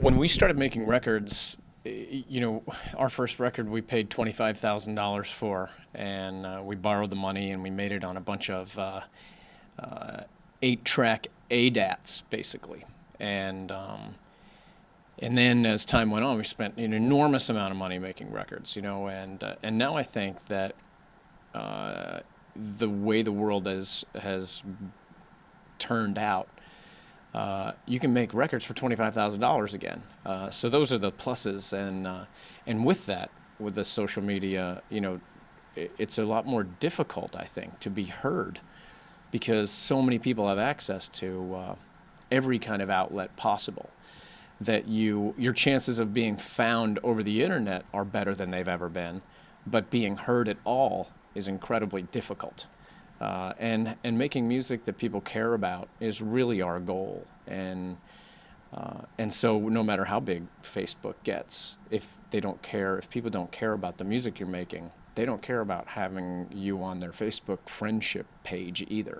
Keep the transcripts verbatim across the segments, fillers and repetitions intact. when we started making records, you know, our first record we paid twenty-five thousand dollars for, and uh, we borrowed the money and we made it on a bunch of uh, uh, eight-track A D A Ts, basically. And um, and then as time went on, we spent an enormous amount of money making records, you know. And uh, and now I think that uh, the way the world has has turned out, Uh, you can make records for twenty-five thousand dollars again. Uh, so those are the pluses, and uh, and with that, with the social media, you know, it, it's a lot more difficult, I think, to be heard, because so many people have access to uh, every kind of outlet possible. That you your chances of being found over the internet are better than they've ever been, but being heard at all is incredibly difficult. Uh, and and making music that people care about is really our goal, and uh, and so no matter how big Facebook gets, if they don't care, if people don't care about the music you're making, they don't care about having you on their Facebook friendship page either.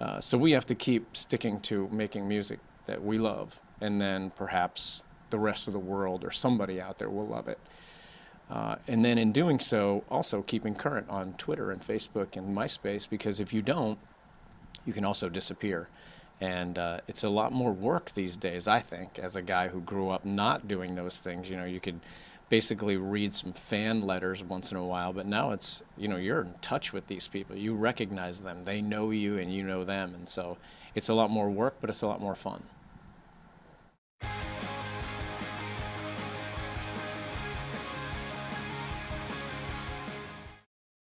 Uh, so we have to keep sticking to making music that we love, and then perhaps the rest of the world or somebody out there will love it. Uh, and then in doing so, also keeping current on Twitter and Facebook and MySpace, because if you don't, you can also disappear. And uh, it's a lot more work these days, I think, as a guy who grew up not doing those things. You know, you could basically read some fan letters once in a while, but now it's, you know, you're in touch with these people. You recognize them. They know you and you know them. And so it's a lot more work, but it's a lot more fun.